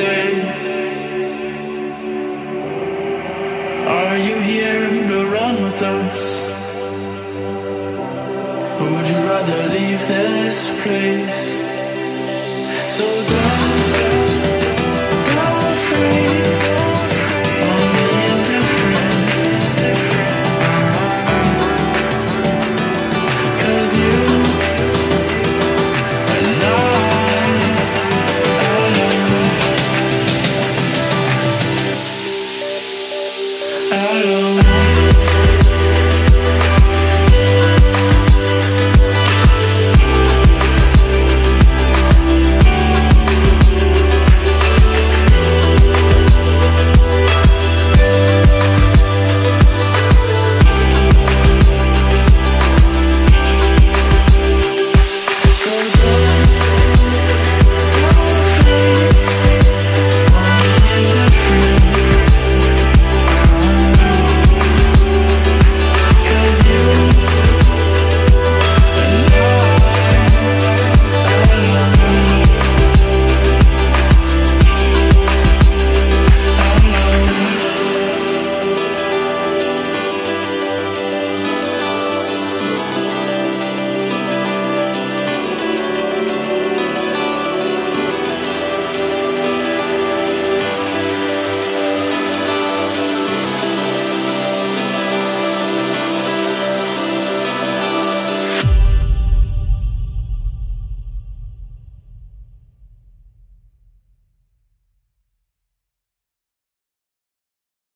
say? Are you here to run with us? Or would you rather leave this place? So go.